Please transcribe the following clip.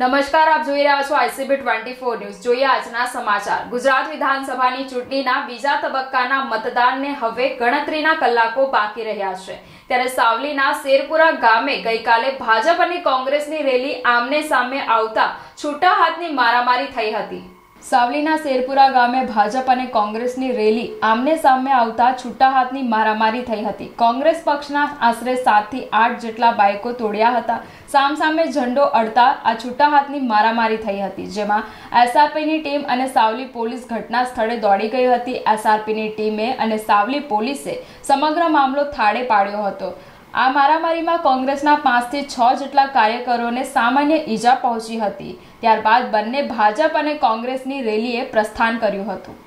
नमस्कार, आप જોઈ રહ્યા છો ICB 24 न्यूज। જોઈએ આજના સમાચાર। ગુજરાત વિધાનસભાની ચૂંટણીના બીજા તબક્કાના મતદાનને હવે ગણતરીના કલાકો બાકી રહ્યા છે, ત્યારે સાવલીના શેરપુરા ગામે ગઈકાલે ભાજપ અને કોંગ્રેસની રેલી આમને સામે આવતા છૂટા હાથની મારામારી થઈ હતી। સાવલીના શેરપુરા ગામે ભાજપ અને કોંગ્રેસની રેલી આમને સામે આવતા છૂટા હાથની મારામારી થઈ હતી। કોંગ્રેસ પક્ષના આશરે 7 થી 8 જેટલા બાઇકો તોડ્યા હતા। સામસામે ઝંડો અડતા આ છૂટા હાથની મારામારી થઈ હતી, જેમાં SRPની ટીમ અને સાવલી પોલીસ ઘટના સ્થળે દોડી ગઈ હતી। SRPની ટીમે અને સાવલી પોલીસે સમગ્ર મામલો થાળે પાડ્યો હતો। આ મારામારીમાં કોંગ્રેસના 5 થી 6 જેટલા કાર્યકરોને સામાન્ય ઈજા પહોંચી હતી। ત્યારબાદ બંને ભાજપ અને કોંગ્રેસની રેલીએ પ્રસ્થાન કર્યું હતું।